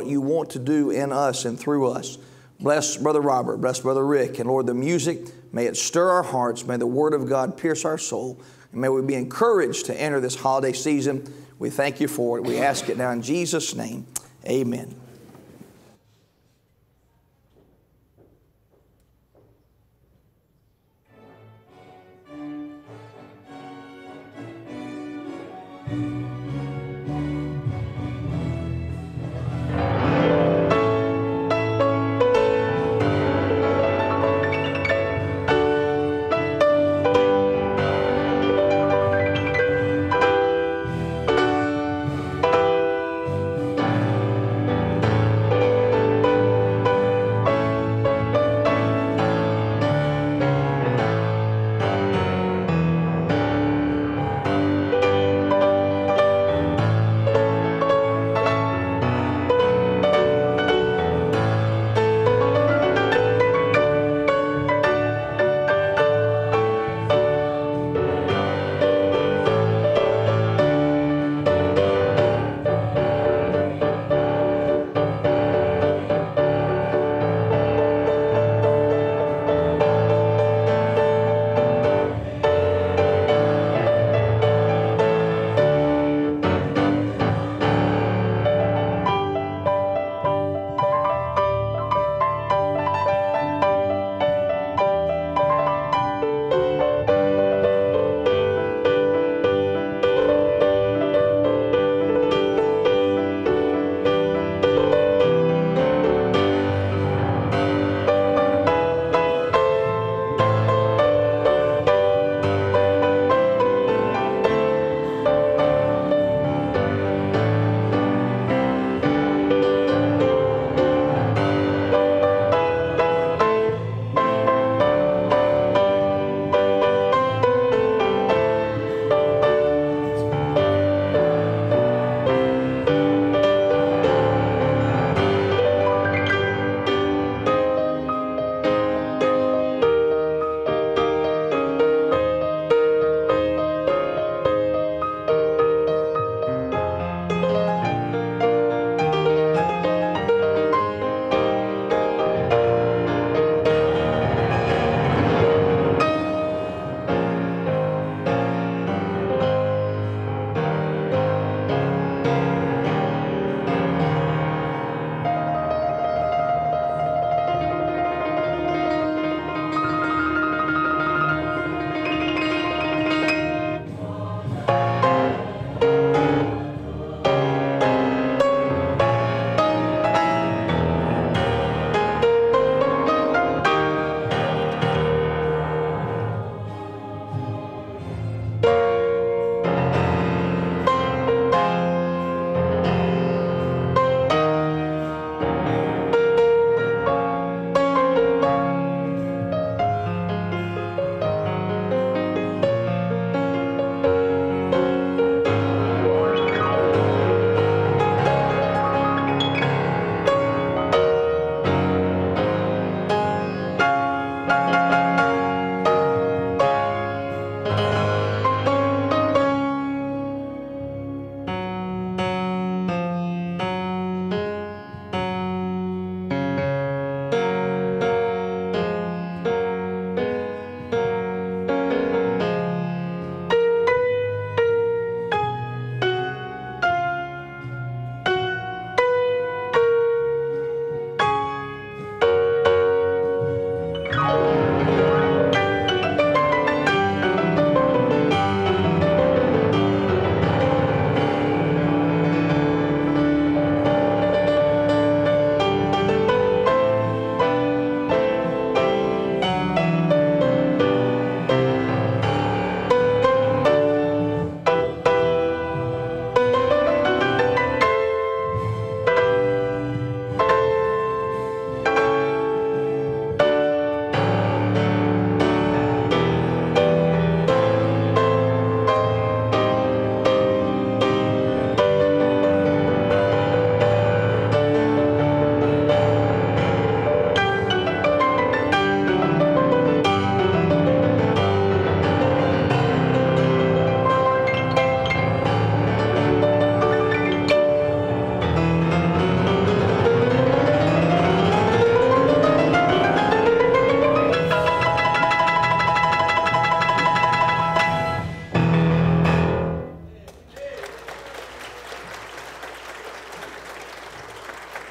what you want to do in us and through us. Bless Brother Robert, bless Brother Rick, and Lord, the music, may it stir our hearts, may the Word of God pierce our soul, and may we be encouraged to enter this holiday season. We thank you for it. We ask it now in Jesus' name. Amen.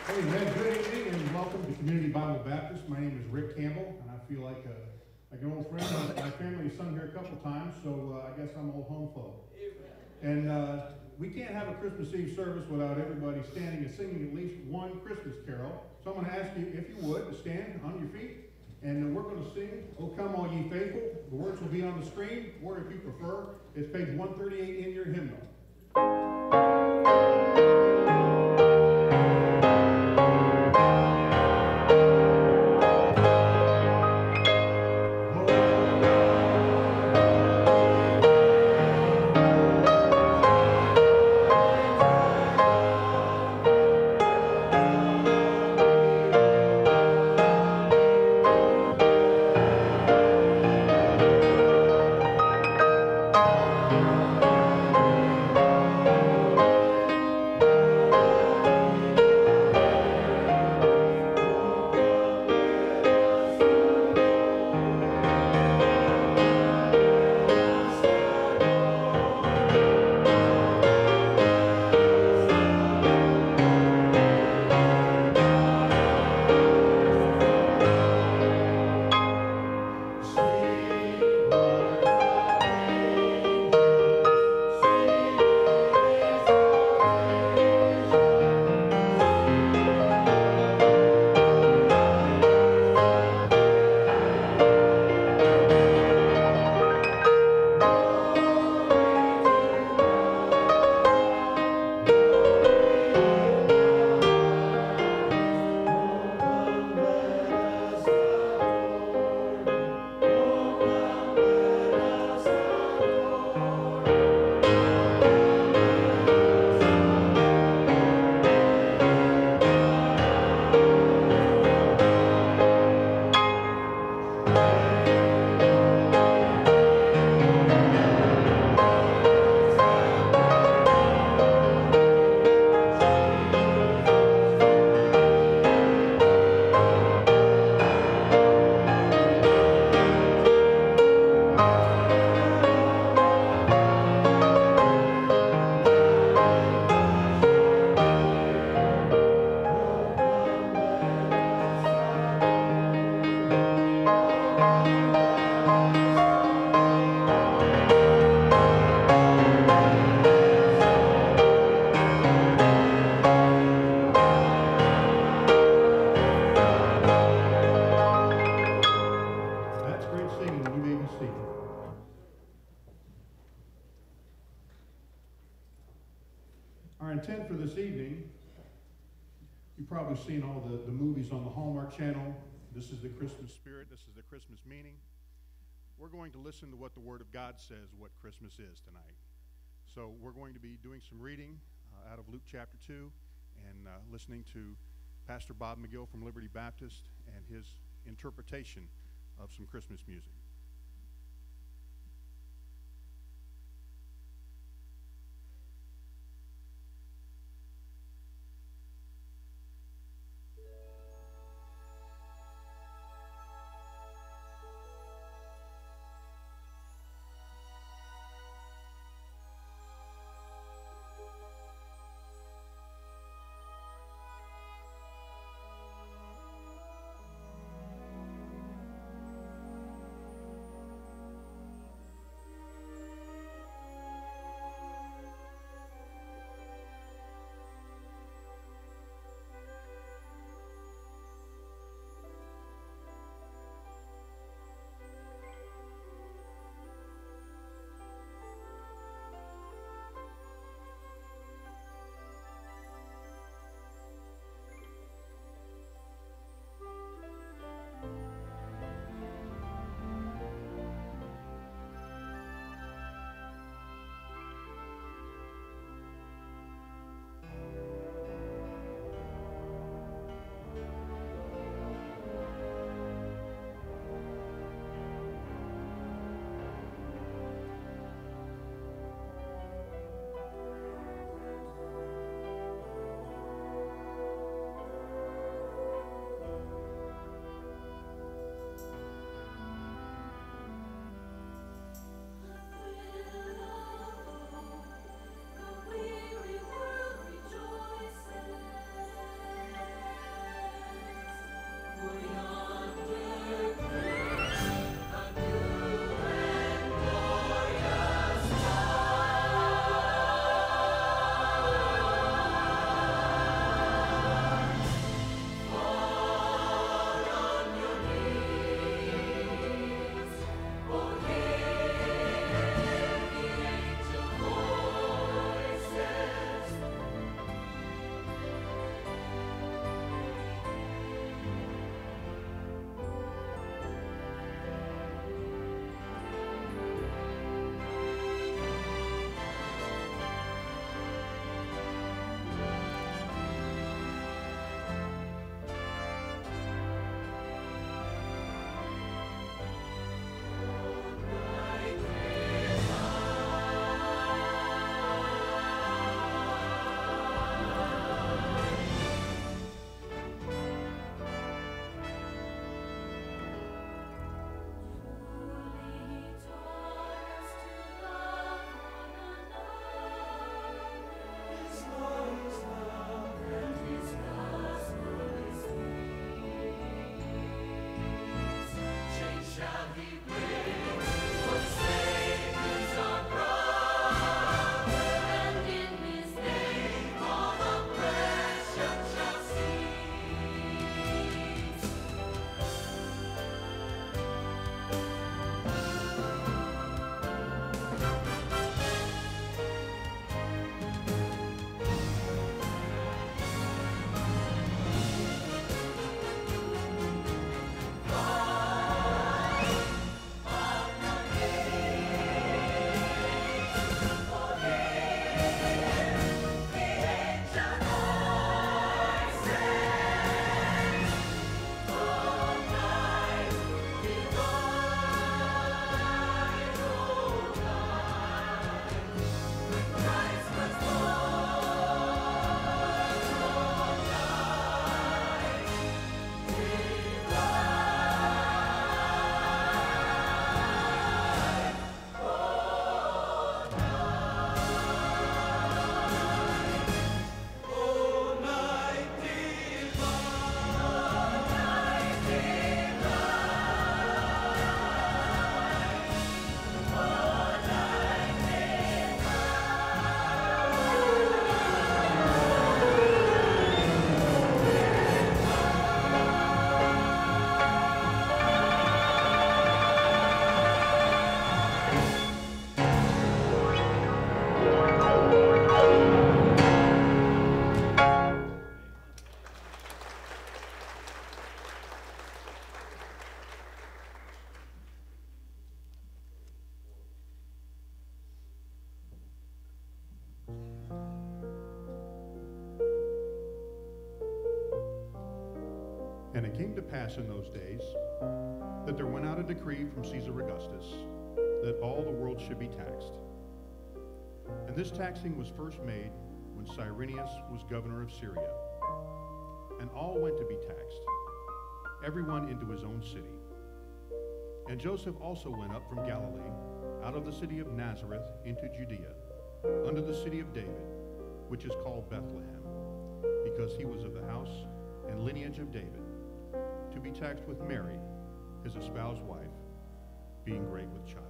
Amen. Good evening and welcome to Community Bible Baptist. My name is Rick Campbell, and I feel like an old friend. My family's sung here a couple times, so I guess I'm old home folk. And we can't have a Christmas Eve service without everybody standing and singing at least one Christmas carol. So I'm going to ask you, if you would, to stand on your feet, and we're going to sing, "O Come All Ye Faithful." The words will be on the screen, or if you prefer, it's page 138 in your hymnal. Seen all the movies on the Hallmark Channel. This is the Christmas spirit. This is the Christmas meaning. We're going to listen to what the Word of God says what Christmas is tonight. So we're going to be doing some reading out of Luke chapter 2 and listening to Pastor Bob Megill from Liberty Baptist and his interpretation of some Christmas music. And it came to pass in those days that there went out a decree from Caesar Augustus that all the world should be taxed. And this taxing was first made when Cyrenius was governor of Syria. And all went to be taxed, everyone into his own city. And Joseph also went up from Galilee, out of the city of Nazareth into Judea, unto the city of David, which is called Bethlehem, because he was of the house and lineage of David, to be taxed with Mary, his espoused wife, being great with child.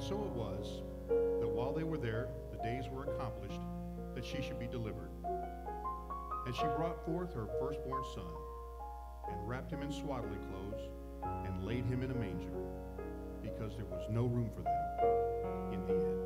And so it was that while they were there, the days were accomplished that she should be delivered. And she brought forth her firstborn son, and wrapped him in swaddling clothes, and laid him in a manger, because there was no room for them in the inn.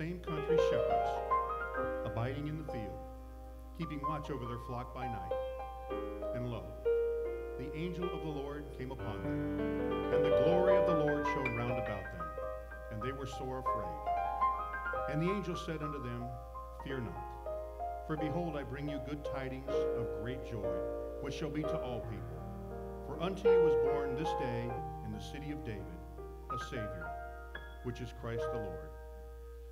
same country shepherds, abiding in the field, keeping watch over their flock by night. And lo, the angel of the Lord came upon them, and the glory of the Lord shone round about them, and they were sore afraid. And the angel said unto them, Fear not, for behold, I bring you good tidings of great joy, which shall be to all people. For unto you was born this day in the city of David a Savior, which is Christ the Lord.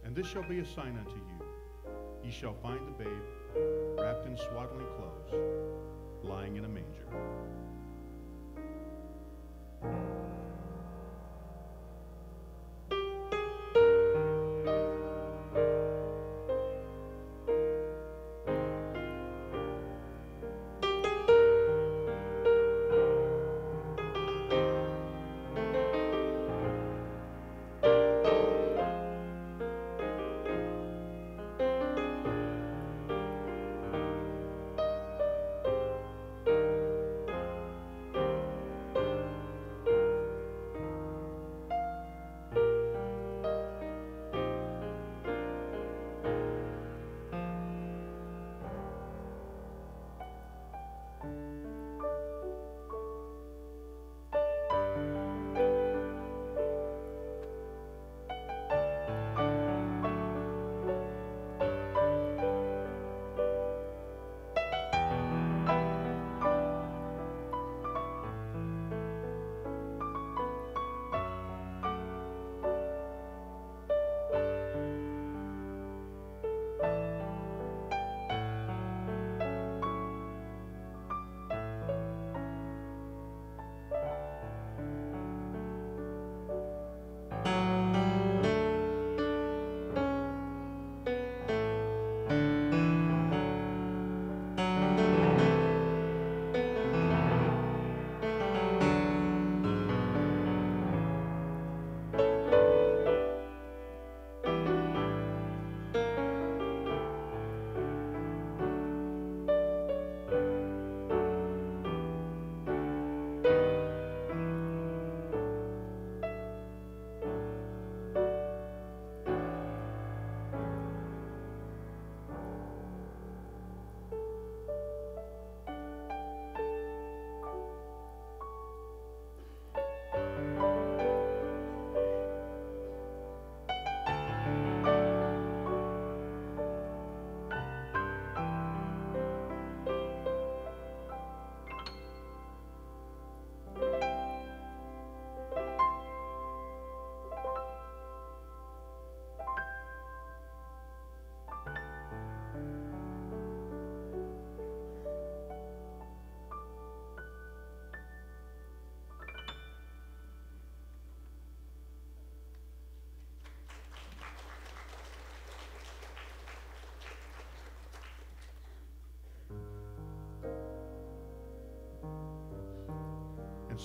And this shall be a sign unto you. Ye shall find the babe wrapped in swaddling clothes, lying in a manger.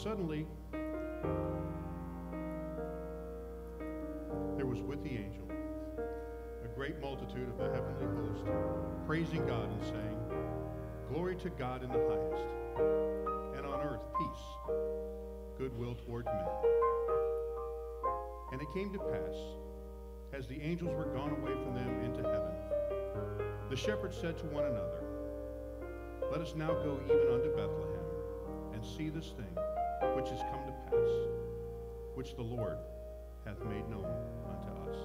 Suddenly, there was with the angel a great multitude of the heavenly host, praising God and saying, Glory to God in the highest, and on earth peace, goodwill toward men. And it came to pass, as the angels were gone away from them into heaven, the shepherds said to one another, Let us now go even unto Bethlehem, and see this thing which has come to pass, which the Lord hath made known unto us.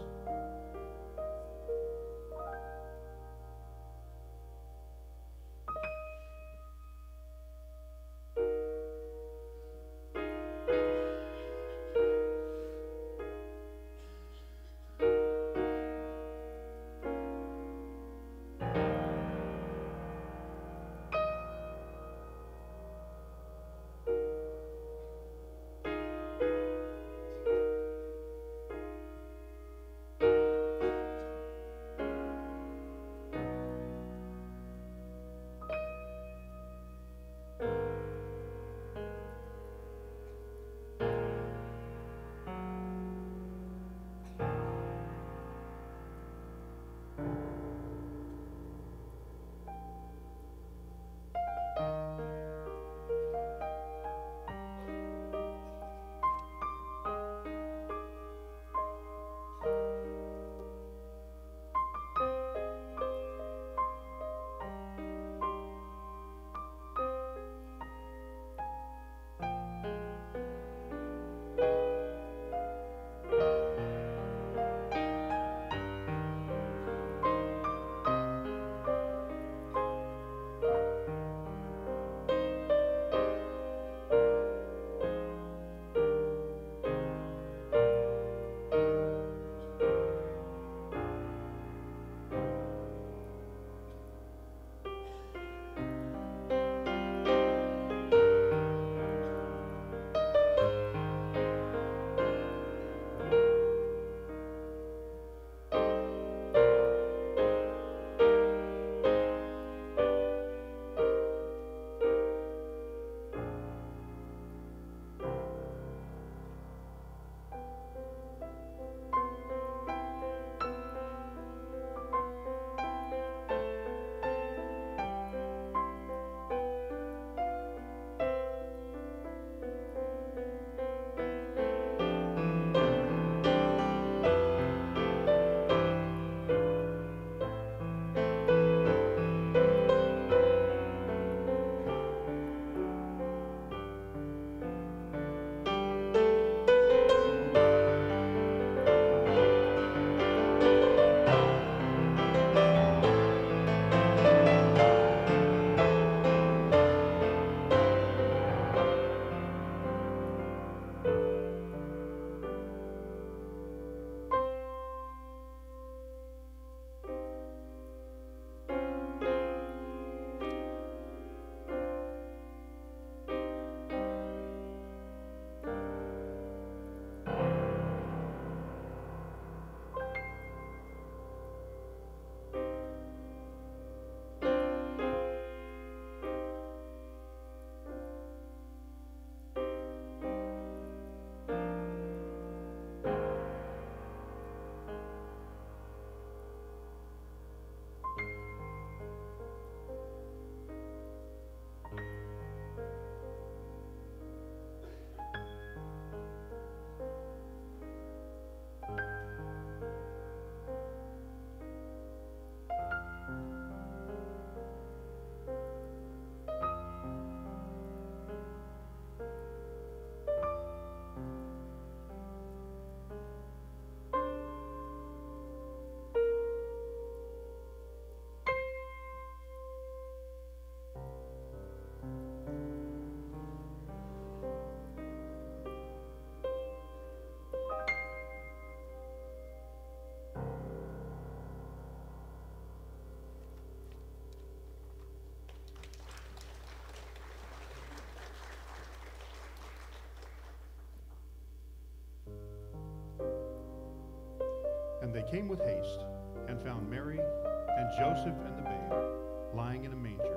And they came with haste and found Mary and Joseph and the babe lying in a manger.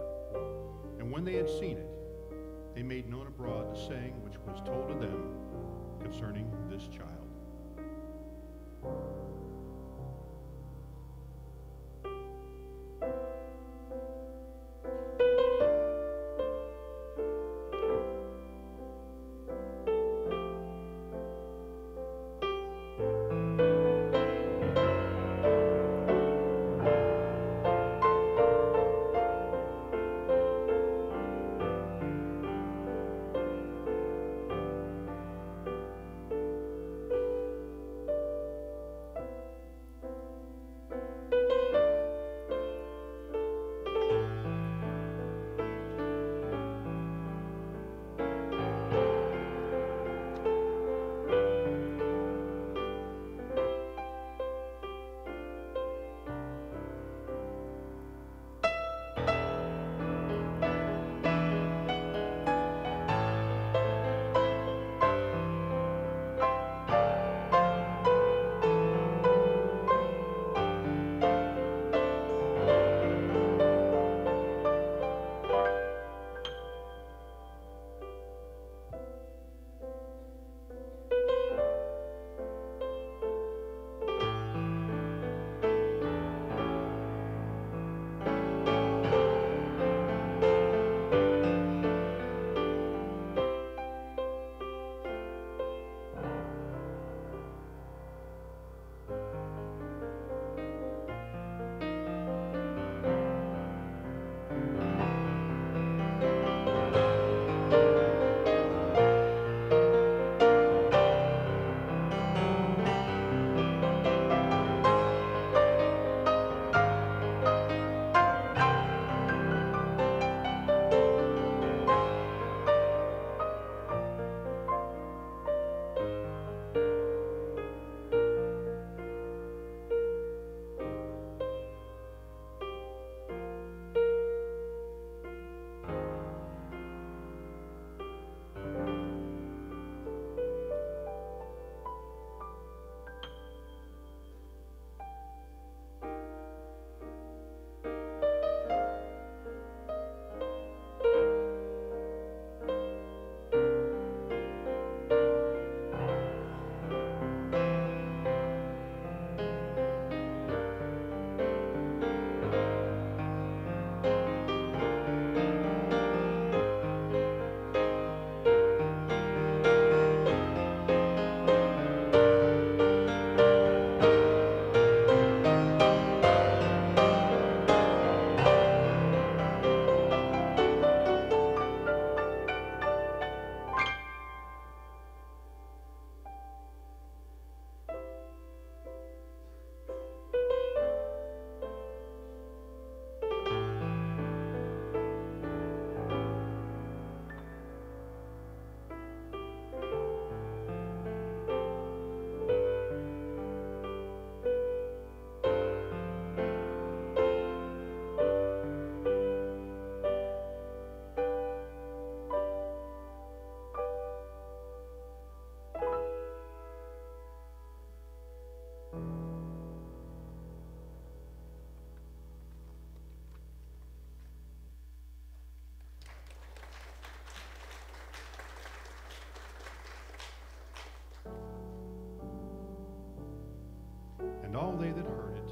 And when they had seen it, they made known abroad the saying which was told to them concerning this child. And all they that heard it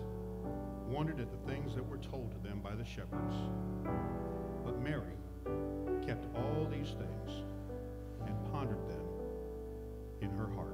wondered at the things that were told to them by the shepherds. But Mary kept all these things and pondered them in her heart.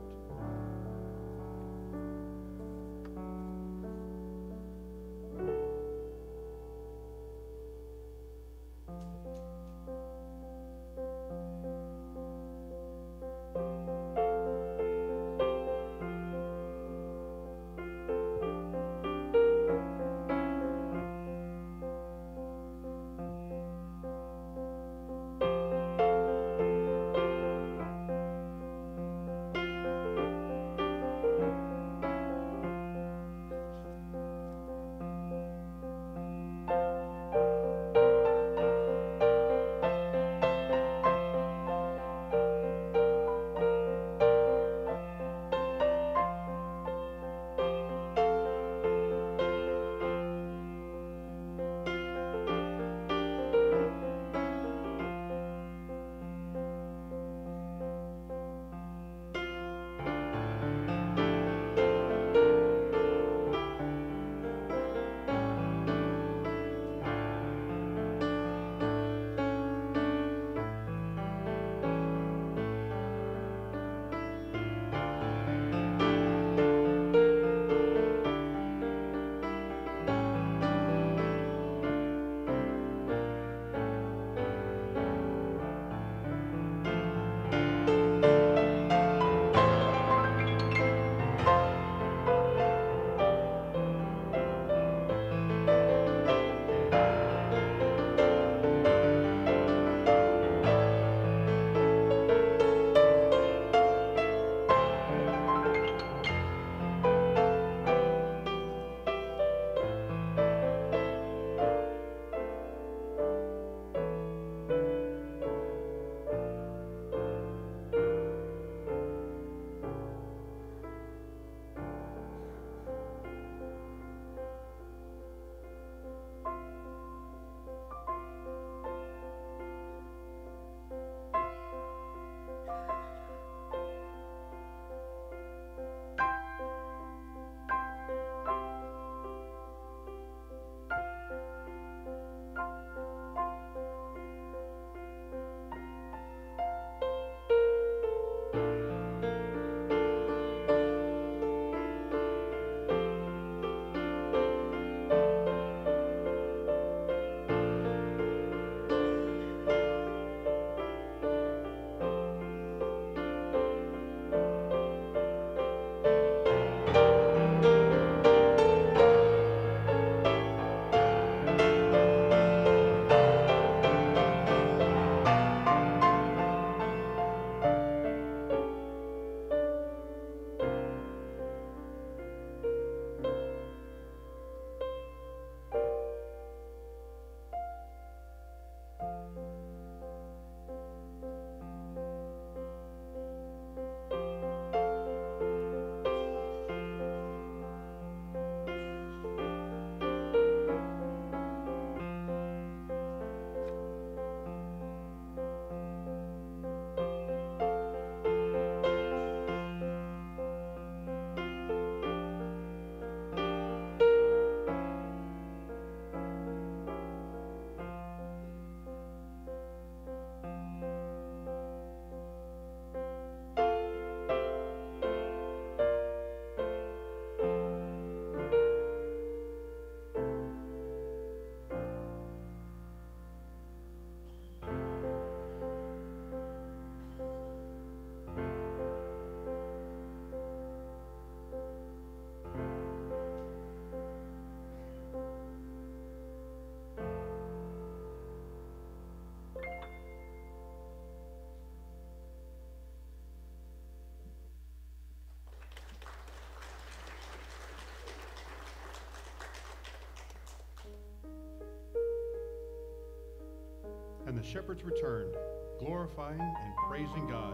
shepherds returned, glorifying and praising God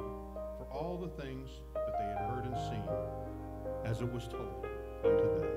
for all the things that they had heard and seen, as it was told unto them.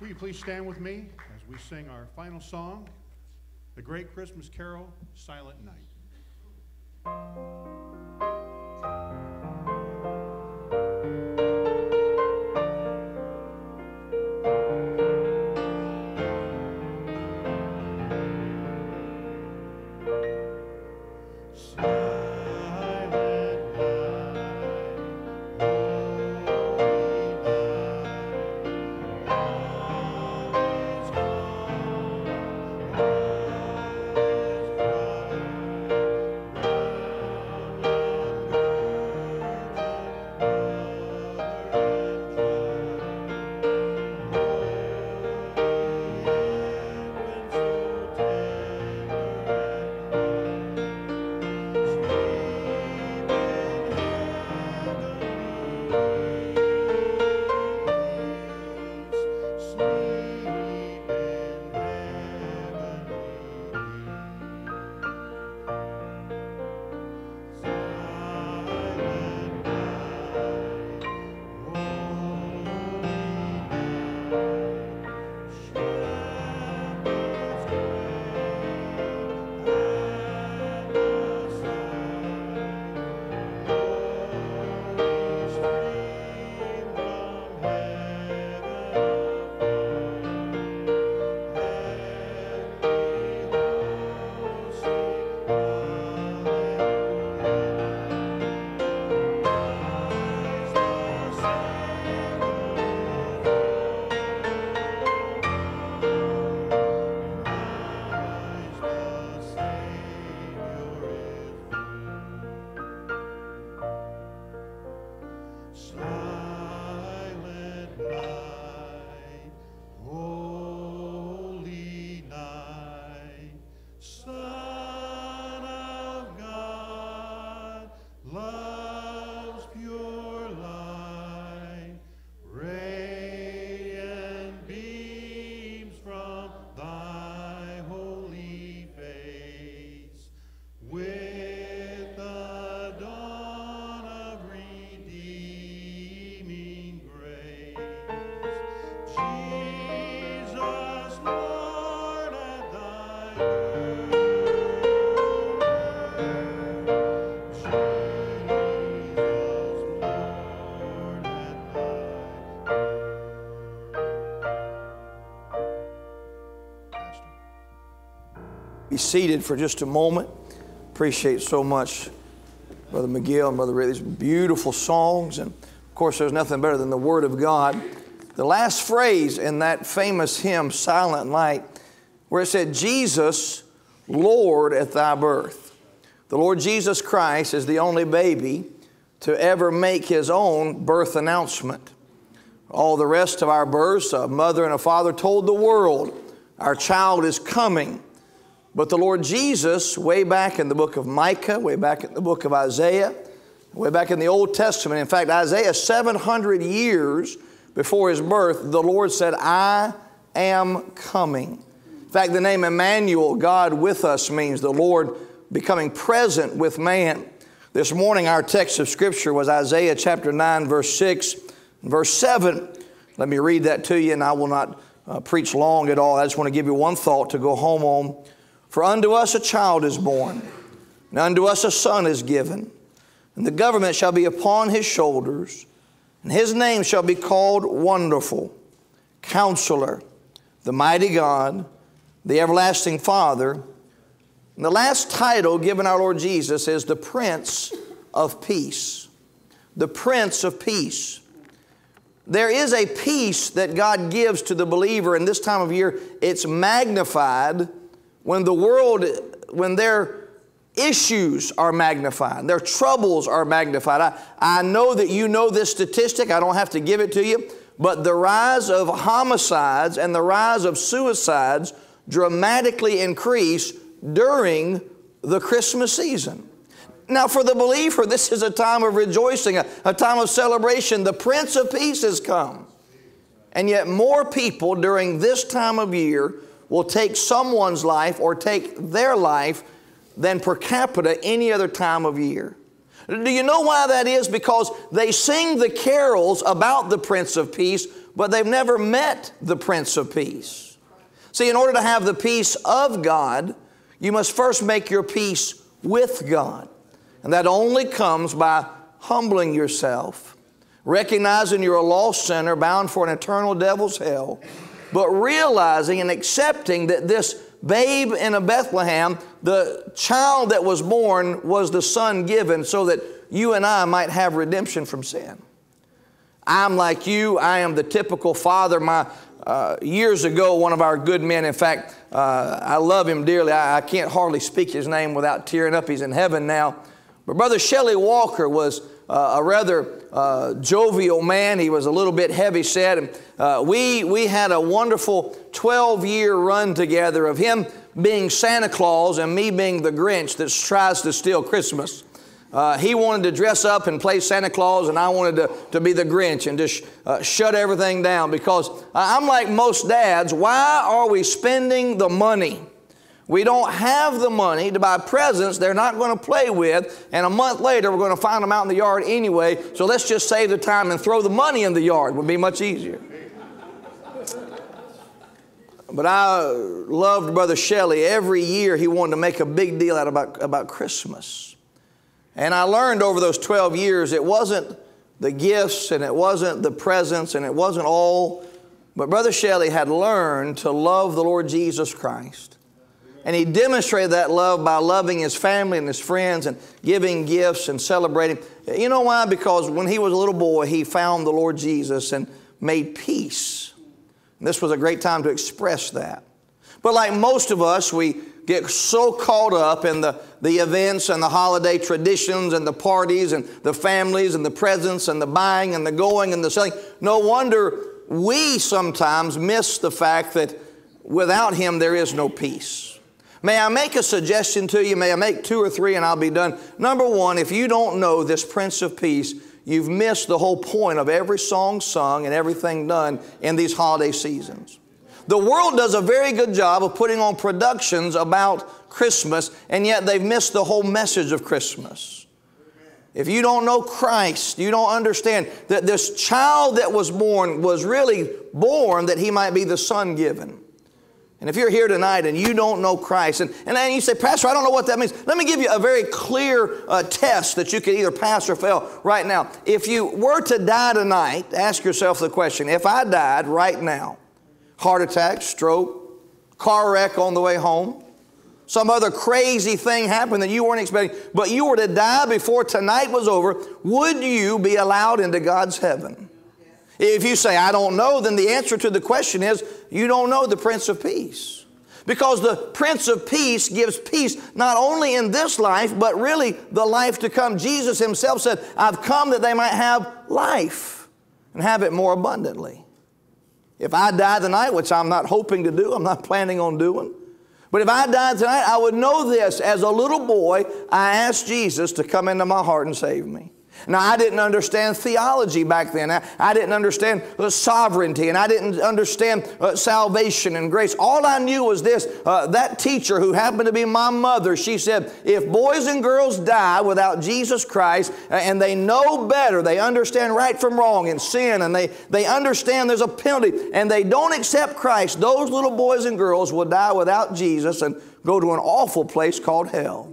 Will you please stand with me as we sing our final song, the great Christmas carol, Silent Night. Be seated for just a moment. Appreciate so much Brother Megill and Brother Ray. These beautiful songs. And of course, there's nothing better than the Word of God. The last phrase in that famous hymn, Silent Night, where it said, Jesus, Lord at thy birth. The Lord Jesus Christ is the only baby to ever make his own birth announcement. All the rest of our births, a mother and a father told the world, our child is coming. But the Lord Jesus, way back in the book of Micah, way back in the book of Isaiah, way back in the Old Testament, in fact, Isaiah 700 years before his birth, the Lord said, I am coming. In fact, the name Emmanuel, God with us, means the Lord becoming present with man. This morning, our text of Scripture was Isaiah chapter 9, verse 6, and verse 7. Let me read that to you, and I will not preach long at all. I just want to give you one thought to go home on. For unto us a child is born, and unto us a son is given, and the government shall be upon his shoulders, and his name shall be called Wonderful, Counselor, the Mighty God, the Everlasting Father. And the last title given our Lord Jesus is the Prince of Peace. The Prince of Peace. There is a peace that God gives to the believer, and this time of year it's magnified when the world, when they're issues are magnified. Their troubles are magnified. I know that you know this statistic. I don't have to give it to you. But the rise of homicides and the rise of suicides dramatically increase during the Christmas season. Now for the believer, this is a time of rejoicing, a time of celebration. The Prince of Peace has come. And yet more people during this time of year will take someone's life or take their life than per capita any other time of year. Do you know why that is? Because they sing the carols about the Prince of Peace, but they've never met the Prince of Peace. See, in order to have the peace of God, you must first make your peace with God. And that only comes by humbling yourself, recognizing you're a lost sinner bound for an eternal devil's hell, but realizing and accepting that this babe in a Bethlehem, the child that was born was the son given so that you and I might have redemption from sin. I'm like you. I am the typical father. Years ago, one of our good men, in fact, I love him dearly. I can't hardly speak his name without tearing up. He's in heaven now. But Brother Shelley Walker was a rather jovial man. He was a little bit heavy-set. And we had a wonderful 12-year run together of him being Santa Claus and me being the Grinch that tries to steal Christmas. He wanted to dress up and play Santa Claus, and I wanted to be the Grinch and just shut everything down, because I'm like most dads. Why are we spending the money? We don't have the money to buy presents they're not going to play with, and a month later we're going to find them out in the yard anyway, so let's just save the time and throw the money in the yard. It would be much easier. But I loved Brother Shelley. Every year he wanted to make a big deal out about Christmas. And I learned over those 12 years it wasn't the gifts and it wasn't the presents and it wasn't all, but Brother Shelley had learned to love the Lord Jesus Christ. And he demonstrated that love by loving his family and his friends and giving gifts and celebrating. You know why? Because when he was a little boy, he found the Lord Jesus and made peace. And this was a great time to express that. But like most of us, we get so caught up in the events and the holiday traditions and the parties and the families and the presents and the buying and the going and the selling. No wonder we sometimes miss the fact that without him, there is no peace. May I make a suggestion to you? May I make two or three and I'll be done? Number one, if you don't know this Prince of Peace, you've missed the whole point of every song sung and everything done in these holiday seasons. The world does a very good job of putting on productions about Christmas, and yet they've missed the whole message of Christmas. If you don't know Christ, you don't understand that this child that was born was really born that he might be the son given. And if you're here tonight and you don't know Christ, and you say, Pastor, I don't know what that means. Let me give you a very clear test that you can either pass or fail right now. If you were to die tonight, ask yourself the question, if I died right now, heart attack, stroke, car wreck on the way home, some other crazy thing happened that you weren't expecting, but you were to die before tonight was over, would you be allowed into God's heaven? If you say, I don't know, then the answer to the question is, you don't know the Prince of Peace. Because the Prince of Peace gives peace not only in this life, but really the life to come. Jesus himself said, I've come that they might have life and have it more abundantly. If I die tonight, which I'm not hoping to do, I'm not planning on doing, but if I died tonight, I would know this. As a little boy, I asked Jesus to come into my heart and save me. Now, I didn't understand theology back then. I didn't understand sovereignty, and I didn't understand salvation and grace. All I knew was this. That teacher who happened to be my mother, she said, if boys and girls die without Jesus Christ and they know better, they understand right from wrong and sin, and they understand there's a penalty, and they don't accept Christ, those little boys and girls will die without Jesus and go to an awful place called hell.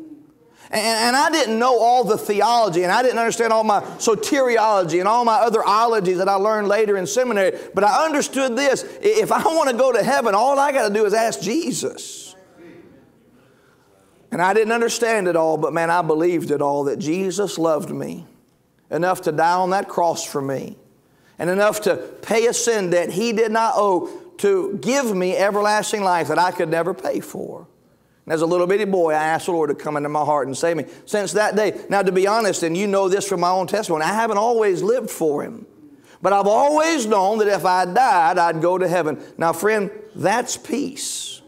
And I didn't know all the theology, and I didn't understand all my soteriology and all my other ologies that I learned later in seminary, but I understood this. If I want to go to heaven, all I got to do is ask Jesus. And I didn't understand it all, but man, I believed it all, that Jesus loved me enough to die on that cross for me and enough to pay a sin that he did not owe to give me everlasting life that I could never pay for. And as a little bitty boy, I asked the Lord to come into my heart and save me. Since that day, now to be honest, and you know this from my own testimony, I haven't always lived for him. But I've always known that if I died, I'd go to heaven. Now, friend, that's peace.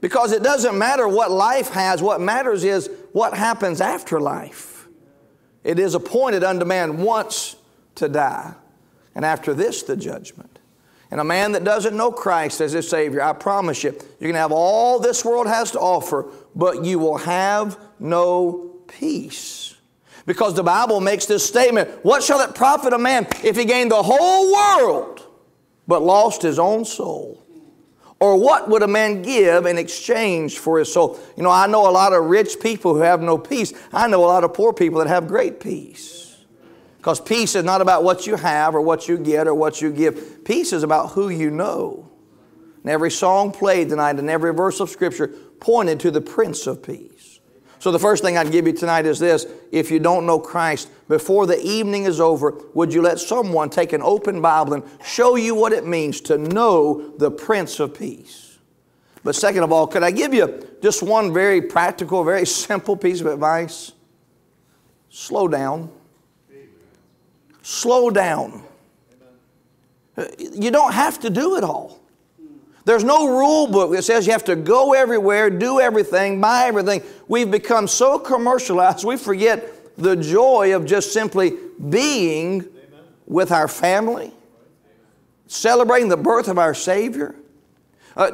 Because it doesn't matter what life has. What matters is what happens after life. It is appointed unto man once to die, and after this, the judgment. And a man that doesn't know Christ as his Savior, I promise you, you're going to have all this world has to offer, but you will have no peace. Because the Bible makes this statement, what shall it profit a man if he gain the whole world but lost his own soul? Or what would a man give in exchange for his soul? You know, I know a lot of rich people who have no peace. I know a lot of poor people that have great peace. Because peace is not about what you have or what you get or what you give. Peace is about who you know. And every song played tonight and every verse of Scripture pointed to the Prince of Peace. So the first thing I'd give you tonight is this. If you don't know Christ, before the evening is over, would you let someone take an open Bible and show you what it means to know the Prince of Peace? But second of all, could I give you just one very practical, very simple piece of advice? Slow down. Slow down. You don't have to do it all. There's no rule book that says you have to go everywhere, do everything, buy everything. We've become so commercialized, we forget the joy of just simply being with our family, celebrating the birth of our Savior.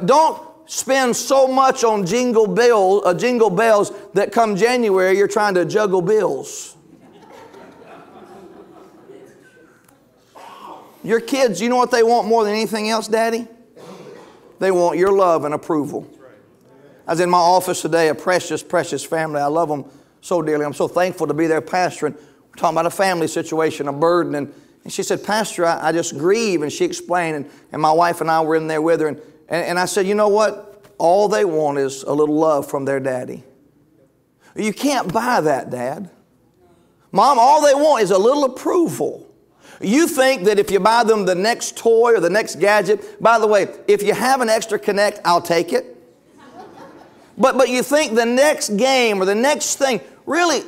Don't spend so much on jingle bells that come January you're trying to juggle bills. Your kids, you know what they want more than anything else, Daddy? They want your love and approval. I was in my office today, a precious, precious family. I love them so dearly. I'm so thankful to be their pastor. And we're talking about a family situation, a burden. And she said, Pastor, I just grieve. And she explained, and my wife and I were in there with her. And I said, you know what? All they want is a little love from their daddy. You can't buy that, Dad. Mom, all they want is a little approval. You think that if you buy them the next toy or the next gadget, by the way, if you have an extra Kinect, I'll take it. But you think the next game or the next thing, really,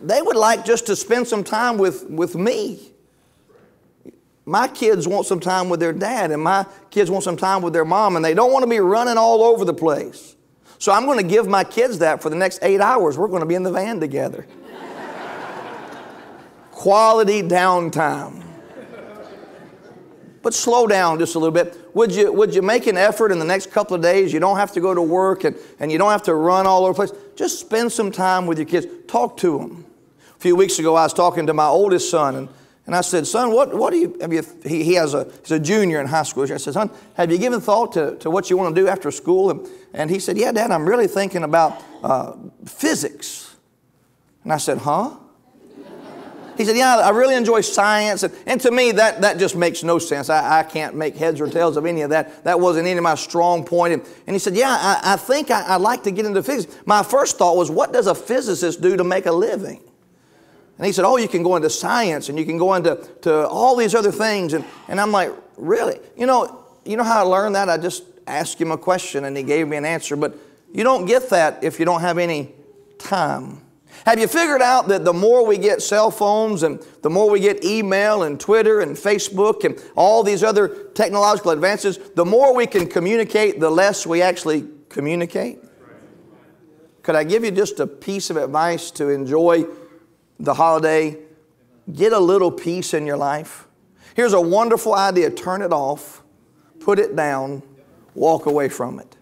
they would like just to spend some time with me. My kids want some time with their dad, and my kids want some time with their mom, and they don't want to be running all over the place. So I'm going to give my kids that for the next 8 hours. We're going to be in the van together. Quality downtime. But slow down just a little bit. Would you make an effort in the next couple of days? You don't have to go to work and you don't have to run all over the place. Just spend some time with your kids. Talk to them. A few weeks ago, I was talking to my oldest son, and I said, son, he's a junior in high school. I said, son, have you given thought to what you want to do after school? And he said, yeah, Dad, I'm really thinking about physics. And I said, huh? He said, yeah, I really enjoy science. And to me, that just makes no sense. I can't make heads or tails of any of that. That wasn't any of my strong point. And he said, yeah, I think I'd like to get into physics. My first thought was, what does a physicist do to make a living? And he said, oh, you can go into science and you can go into all these other things. And I'm like, really? You know how I learned that? I just asked him a question and he gave me an answer. But you don't get that if you don't have any time. Have you figured out that the more we get cell phones and the more we get email and Twitter and Facebook and all these other technological advances, the more we can communicate, the less we actually communicate? Could I give you just a piece of advice to enjoy the holiday? Get a little peace in your life. Here's a wonderful idea. Turn it off, put it down, walk away from it.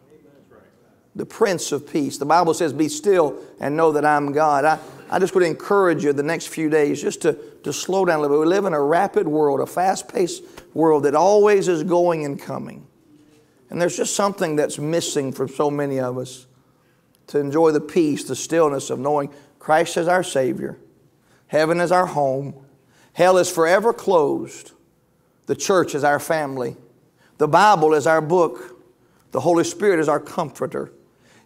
The Prince of Peace. The Bible says, be still and know that I'm God. I just would encourage you the next few days just to slow down a little bit. We live in a rapid world, a fast-paced world that always is going and coming. And there's just something that's missing for so many of us, to enjoy the peace, the stillness of knowing Christ is our Savior. Heaven is our home. Hell is forever closed. The church is our family. The Bible is our book. The Holy Spirit is our comforter.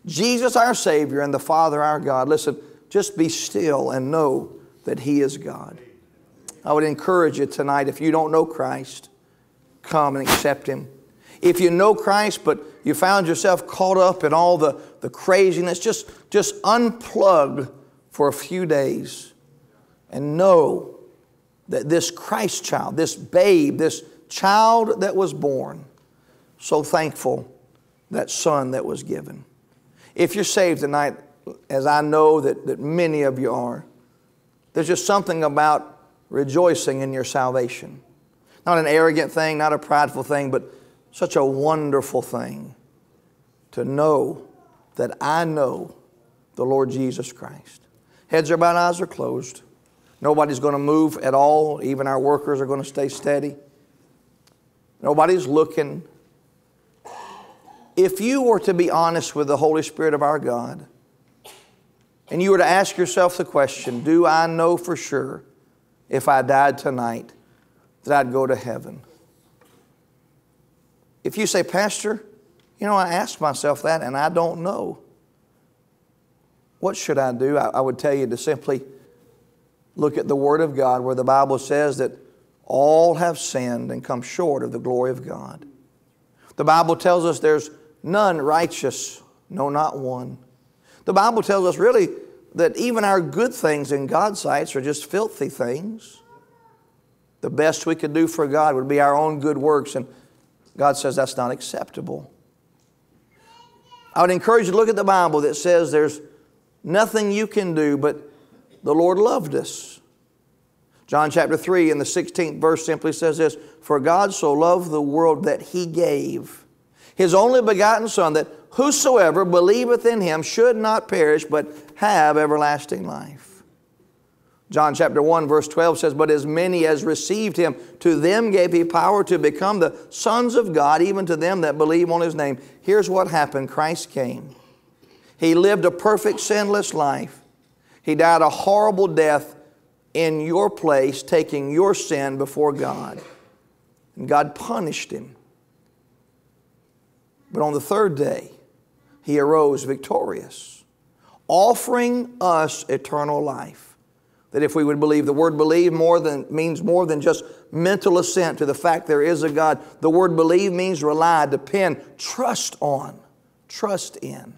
Jesus our Savior and the Father our God. Listen, just be still and know that He is God. I would encourage you tonight, if you don't know Christ, come and accept Him. If you know Christ but you found yourself caught up in all the craziness, just unplug for a few days and know that this Christ child, this babe, this child that was born, so thankful that son that was given. If you're saved tonight, as I know that many of you are, there's just something about rejoicing in your salvation. Not an arrogant thing, not a prideful thing, but such a wonderful thing to know that I know the Lord Jesus Christ. Heads are bowed, eyes are closed. Nobody's going to move at all. Even our workers are going to stay steady. Nobody's looking. If you were to be honest with the Holy Spirit of our God, and you were to ask yourself the question, do I know for sure if I died tonight that I'd go to heaven? If you say, Pastor, you know, I asked myself that and I don't know. What should I do? I would tell you to simply look at the Word of God, where the Bible says that all have sinned and come short of the glory of God. The Bible tells us there's none righteous, no, not one. The Bible tells us really that even our good things in God's sight are just filthy things. The best we could do for God would be our own good works, and God says that's not acceptable. I would encourage you to look at the Bible that says there's nothing you can do, but the Lord loved us. John chapter 3 and the 16th verse simply says this, for God so loved the world that He gave His only begotten Son, that whosoever believeth in Him should not perish, but have everlasting life. John chapter 1 verse 12 says, but as many as received Him, to them gave He power to become the sons of God, even to them that believe on His name. Here's what happened. Christ came. He lived a perfect, sinless life. He died a horrible death in your place, taking your sin before God. And God punished Him. But on the third day, He arose victorious, offering us eternal life. That if we would believe, the word believe means more than just mental assent to the fact there is a God. The word believe means rely, depend, trust on, trust in.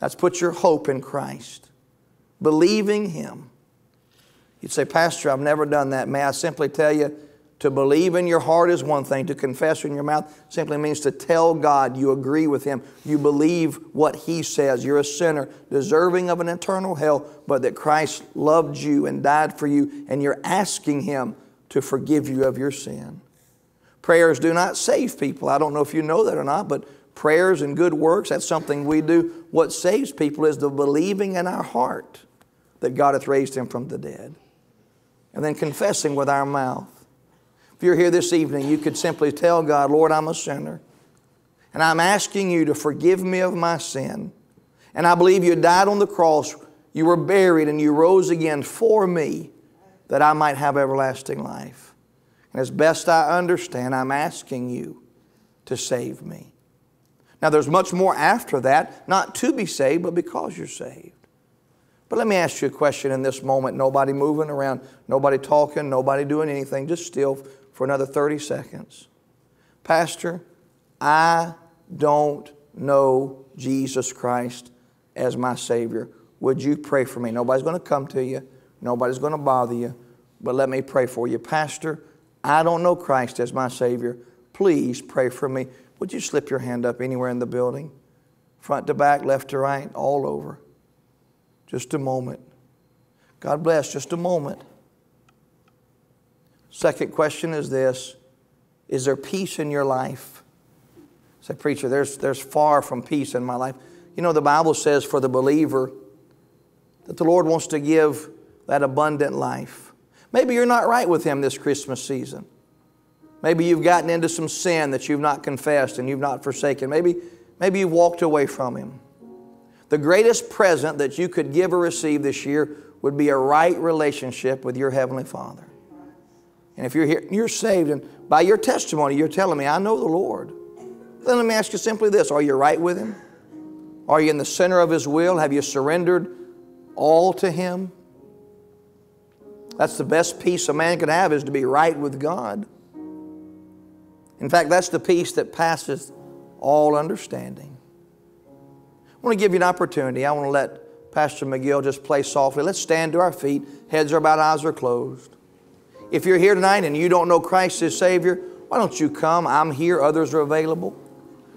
That's put your hope in Christ, believing Him. You'd say, Pastor, I've never done that. May I simply tell you, to believe in your heart is one thing. To confess in your mouth simply means to tell God you agree with Him. You believe what He says. You're a sinner deserving of an eternal hell, but that Christ loved you and died for you, and you're asking Him to forgive you of your sin. Prayers do not save people. I don't know if you know that or not, but prayers and good works, that's something we do. What saves people is the believing in our heart that God hath raised Him from the dead. And then confessing with our mouth. If you're here this evening, you could simply tell God, Lord, I'm a sinner, and I'm asking You to forgive me of my sin. And I believe You died on the cross, You were buried, and You rose again for me. that I might have everlasting life. And as best I understand, I'm asking you to save me. Now, there's much more after that, not to be saved, but because you're saved. But let me ask you a question in this moment. Nobody moving around, nobody talking, nobody doing anything. Just still for another 30 seconds. Pastor, I don't know Jesus Christ as my Savior. Would you pray for me? Nobody's going to come to you. Nobody's going to bother you. But let me pray for you. Pastor, I don't know Christ as my Savior. Please pray for me. Would you slip your hand up anywhere in the building? Front to back, left to right, all over. Just a moment. God bless, just a moment. Second question is this. Is there peace in your life? Say, preacher, there's far from peace in my life. You know, the Bible says for the believer that the Lord wants to give that abundant life. Maybe you're not right with Him this Christmas season. Maybe you've gotten into some sin that you've not confessed and you've not forsaken. Maybe you've walked away from Him. The greatest present that you could give or receive this year would be a right relationship with your Heavenly Father. And if you're here, you're saved, and by your testimony, you're telling me, I know the Lord. Then let me ask you simply this. Are you right with Him? Are you in the center of His will? Have you surrendered all to Him? That's the best peace a man can have, is to be right with God. In fact, that's the peace that passes all understanding. I want to give you an opportunity. I want to let Pastor Megill just play softly. Let's stand to our feet. Heads are bowed, eyes are closed. If you're here tonight and you don't know Christ as Savior, why don't you come? I'm here. Others are available.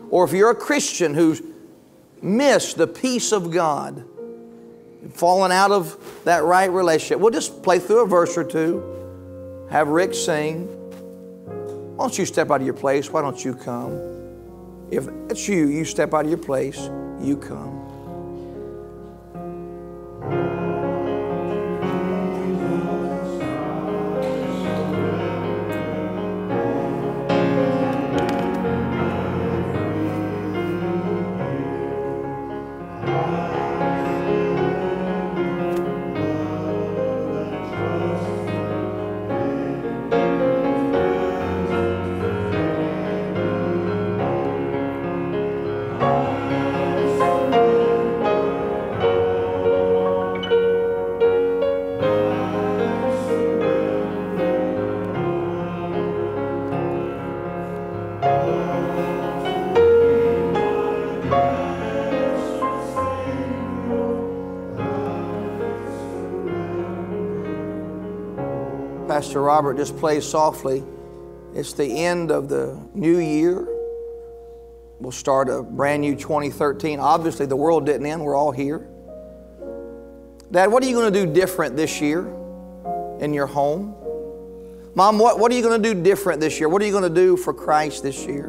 Or if you're a Christian who's missed the peace of God, fallen out of that right relationship, we'll just play through a verse or two, have Rick sing. Why don't you step out of your place? Why don't you come? If that's you, you step out of your place. You come. Pastor Robert just plays softly. It's the end of the new year. We'll start a brand new 2013. Obviously, the world didn't end. We're all here. Dad, what are you going to do different this year in your home? Mom, what are you going to do different this year? What are you going to do for Christ this year?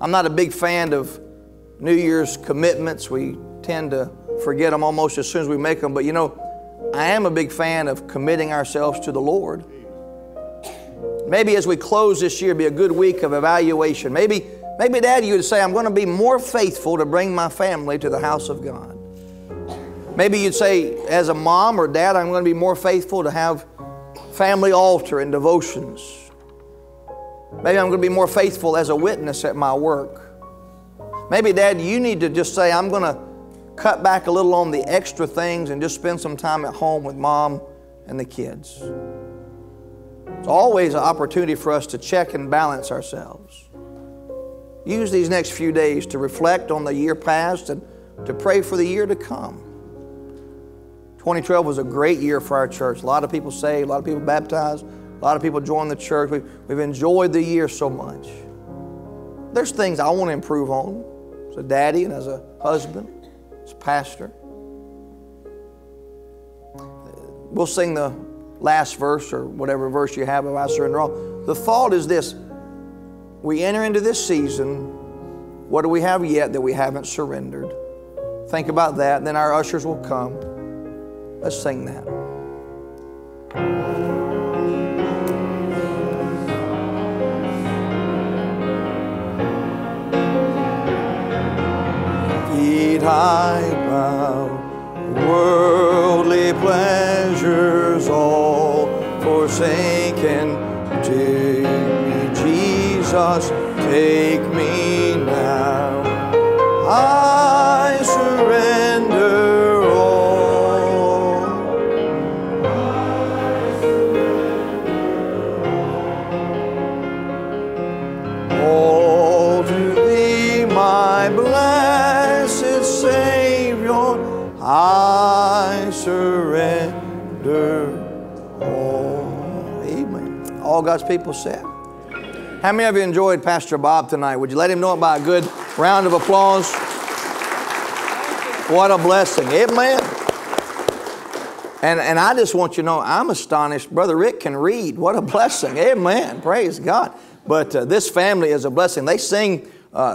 I'm not a big fan of New Year's commitments. We tend to forget them almost as soon as we make them. But you know, I am a big fan of committing ourselves to the Lord. Maybe as we close this year, be a good week of evaluation. Maybe Dad, you would say, I'm going to be more faithful to bring my family to the house of God. Maybe you'd say, as a mom or dad, I'm going to be more faithful to have family altar and devotions. Maybe I'm going to be more faithful as a witness at my work. Maybe, Dad, you need to just say, I'm going to cut back a little on the extra things and just spend some time at home with Mom and the kids. It's always an opportunity for us to check and balance ourselves. Use these next few days to reflect on the year past and to pray for the year to come. 2012 was a great year for our church. A lot of people saved, a lot of people baptized, a lot of people joined the church. We've enjoyed the year so much. There's things I want to improve on as a daddy and as a husband. Pastor, we'll sing the last verse or whatever verse you have of I Surrender All. The thought is this: we enter into this season, what do we have yet that we haven't surrendered? Think about that, then our ushers will come. Let's sing that. I bow, worldly pleasures all forsaken. Take me, Jesus, take me now. I surrender all. I surrender all. All to Thee, my blessed Savior, I surrender all. Amen. All God's people said. How many of you enjoyed Pastor Bob tonight? Would you let him know it by a good round of applause? What a blessing. Amen. And I just want you to know, I'm astonished. Brother Rick can read. What a blessing. Amen. Praise God. But this family is a blessing. They sing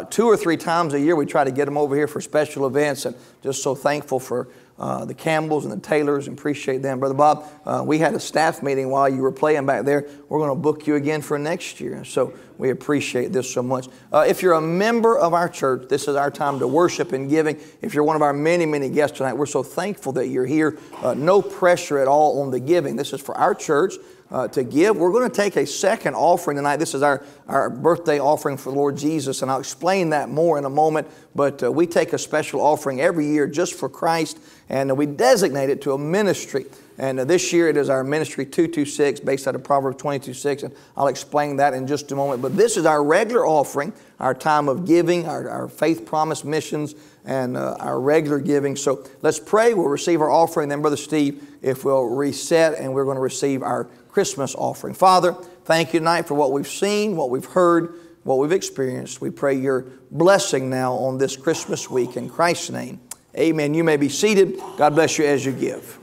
2 or 3 times a year. We try to get them over here for special events. And just so thankful for the Campbells and the Taylors. And appreciate them. Brother Bob, we had a staff meeting while you were playing back there. We're going to book you again for next year. So we appreciate this so much. If you're a member of our church, this is our time to worship and giving. If you're one of our many, many guests tonight, we're so thankful that you're here. No pressure at all on the giving. This is for our church to give. We're going to take a second offering tonight. This is our birthday offering for the Lord Jesus, and I'll explain that more in a moment. But we take a special offering every year just for Christ, and we designate it to a ministry. And this year it is our ministry 226, based out of Proverbs 22:6, and I'll explain that in just a moment. But this is our regular offering, our time of giving, our faith promise missions, and our regular giving. So let's pray. We'll receive our offering. Then Brother Steve, if we'll reset, and we're going to receive our Christmas offering. Father, thank you tonight for what we've seen, what we've heard, what we've experienced. We pray your blessing now on this Christmas week. In Christ's name, amen. You may be seated. God bless you as you give.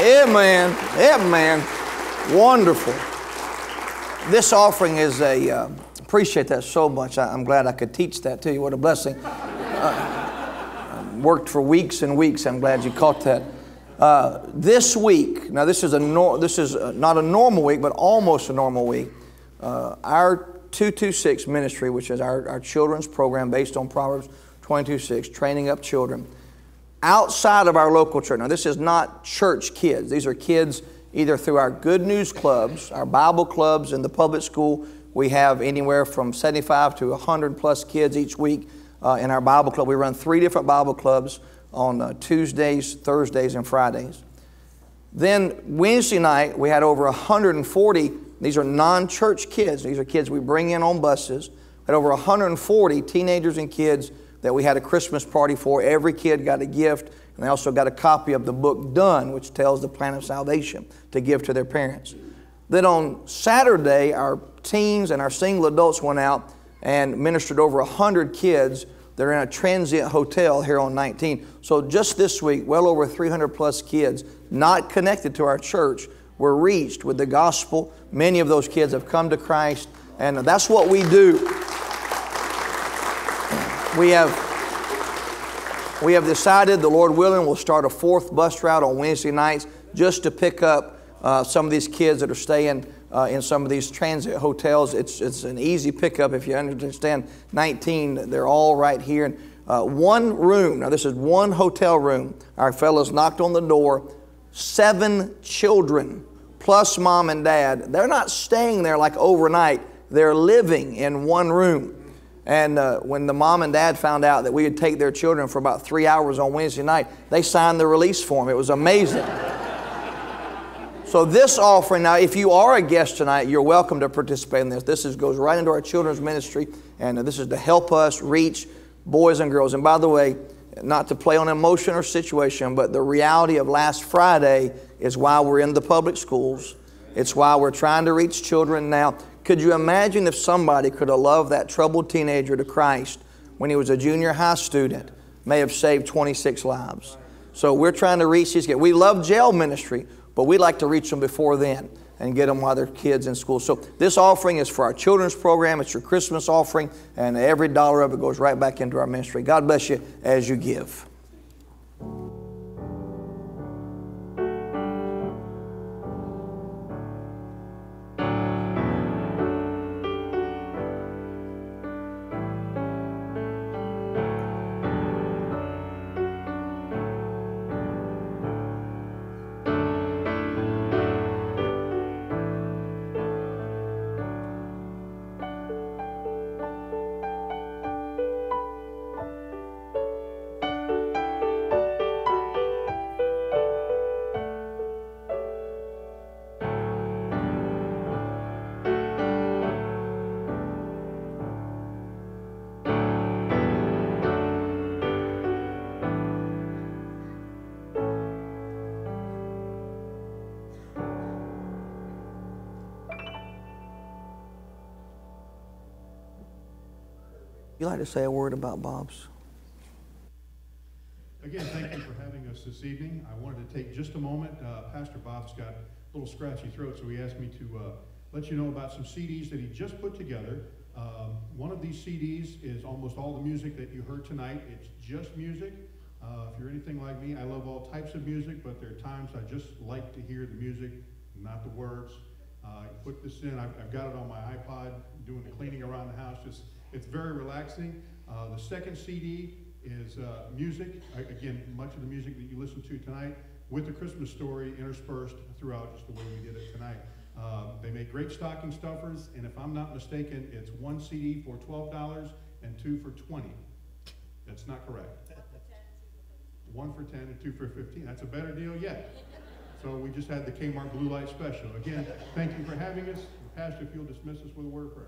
Amen. Amen. Wonderful. This offering is a, appreciate that so much. I'm glad I could teach that to you. What a blessing. Worked for weeks and weeks. I'm glad you caught that. This week, now this is not a normal week, but almost a normal week. Our 226 ministry, which is our children's program based on Proverbs 22:6, training up children. Outside of our local church, now this is not church kids. These are kids either through our Good News clubs, our Bible clubs, in the public school. We have anywhere from 75 to 100 plus kids each week in our Bible club. We run 3 different Bible clubs on Tuesdays, Thursdays, and Fridays. Then Wednesday night, we had over 140, these are non-church kids. These are kids we bring in on buses. We had over 140 teenagers and kids that we had a Christmas party for. Every kid got a gift, and they also got a copy of the book Done, which tells the plan of salvation, to give to their parents. Then on Saturday, our teens and our single adults went out and ministered over 100 kids. They're in a transient hotel here on 19. So just this week, well over 300 plus kids not connected to our church were reached with the gospel. Many of those kids have come to Christ, and that's what we do. We have decided, the Lord willing, we'll start a 4th bus route on Wednesday nights just to pick up some of these kids that are staying in some of these transit hotels. It's an easy pickup if you understand. 19, they're all right here. And, one room, now this is one hotel room. Our fellows knocked on the door. 7 children plus mom and dad. They're not staying there like overnight. They're living in one room. And when the mom and dad found out that we would take their children for about 3 hours on Wednesday night, they signed the release form. It was amazing. So this offering, now if you are a guest tonight, you're welcome to participate in this. This goes right into our children's ministry, and this is to help us reach boys and girls. And by the way, not to play on emotion or situation, but the reality of last Friday is why we're in the public schools. It's why we're trying to reach children now. Could you imagine if somebody could have loved that troubled teenager to Christ when he was a junior high student? May have saved 26 lives. So we're trying to reach these kids. We love jail ministry, but we like to reach them before then and get them while they're kids in school. So this offering is for our children's program. It's your Christmas offering, and every dollar of it goes right back into our ministry. God bless you as you give. You like to say a word about Bob's? Again, thank you for having us this evening. I wanted to take just a moment. Pastor Bob's got a little scratchy throat, so he asked me to let you know about some CDs that he just put together. One of these CDs is almost all the music that you heard tonight. It's just music. If you're anything like me, I love all types of music, but there are times I just like to hear the music, not the words. I put this in. I've got it on my iPod, doing the cleaning around the house. Just, it's very relaxing. The second CD is music. Again, much of the music that you listened to tonight with the Christmas story interspersed throughout, just the way we did it tonight. They make great stocking stuffers, and if I'm not mistaken, it's 1 CD for $12 and 2 for $20. That's not correct. 1 for 10 and 2 for 15. That's a better deal yet. So we just had the Kmart Blue Light Special. Again, thank you for having us. Pastor, if you'll dismiss us with a word of prayer.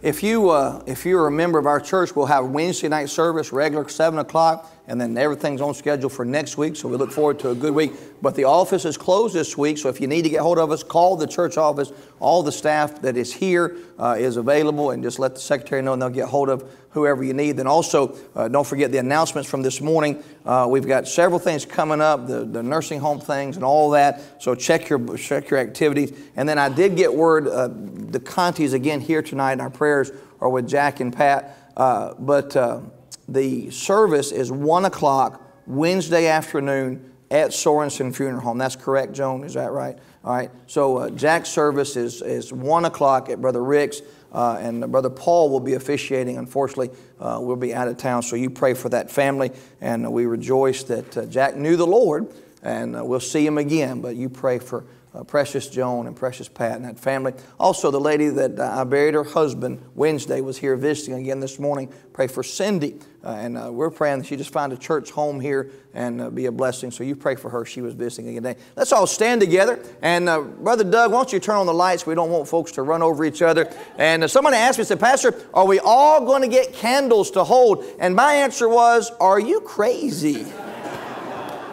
If you're a member of our church, we'll have Wednesday night service, regular 7 o'clock, and then everything's on schedule for next week, so we look forward to a good week. But the office is closed this week, so if you need to get hold of us, call the church office. all the staff that is here is available, and just let the secretary know and they'll get hold of whoever you need. Then also, don't forget the announcements from this morning. We've got several things coming up, the nursing home things and all that, so check your activities. And then I did get word, the Contis again here tonight, and our prayers are with Jack and Pat, but the service is 1 o'clock Wednesday afternoon at Sorensen Funeral Home. That's correct, Joan, is that right? All right, so Jack's service is 1 o'clock at Brother Rick's, and Brother Paul will be officiating. Unfortunately, we'll be out of town, so you pray for that family, and we rejoice that Jack knew the Lord, and we'll see him again, but you pray for Precious Joan and Precious Pat and that family. Also, the lady that I buried her husband Wednesday was here visiting again this morning. Pray for Cindy, and we're praying that she just find a church home here and be a blessing. So you pray for her. She was visiting again today. Let's all stand together. And Brother Doug, why don't you turn on the lights? We don't want folks to run over each other. And somebody asked me, said, Pastor, are we all going to get candles to hold? And my answer was, are you crazy?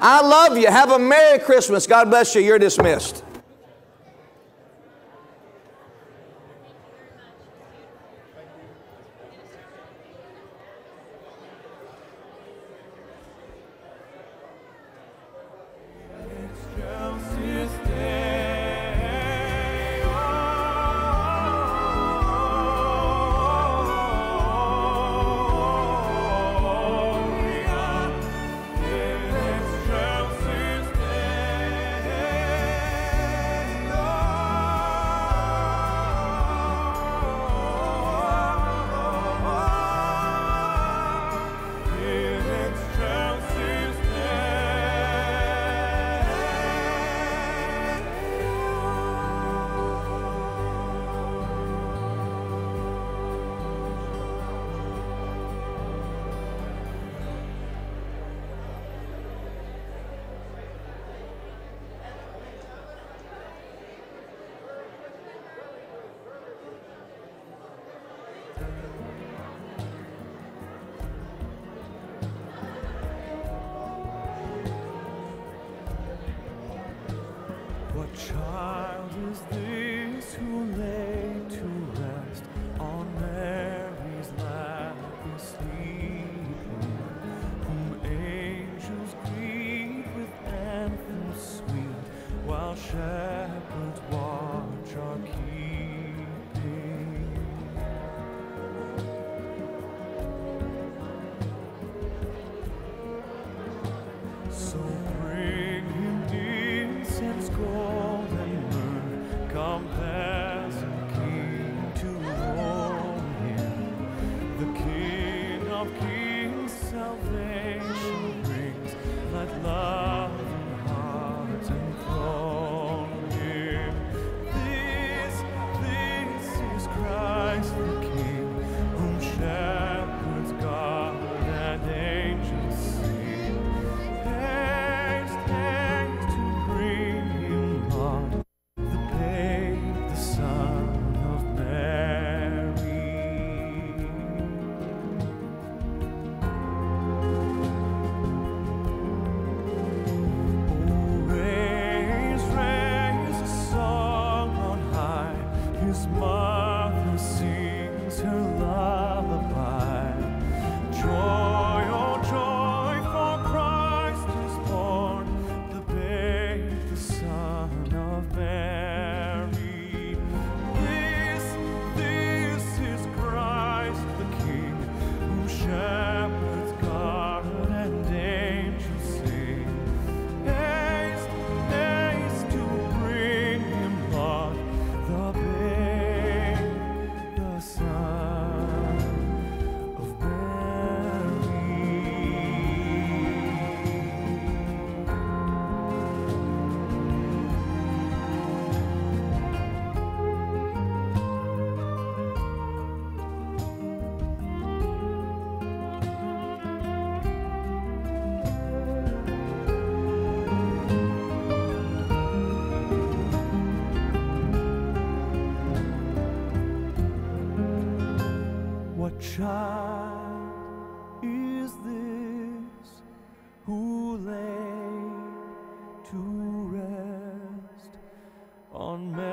I love you. Have a Merry Christmas. God bless you. You're dismissed. On me.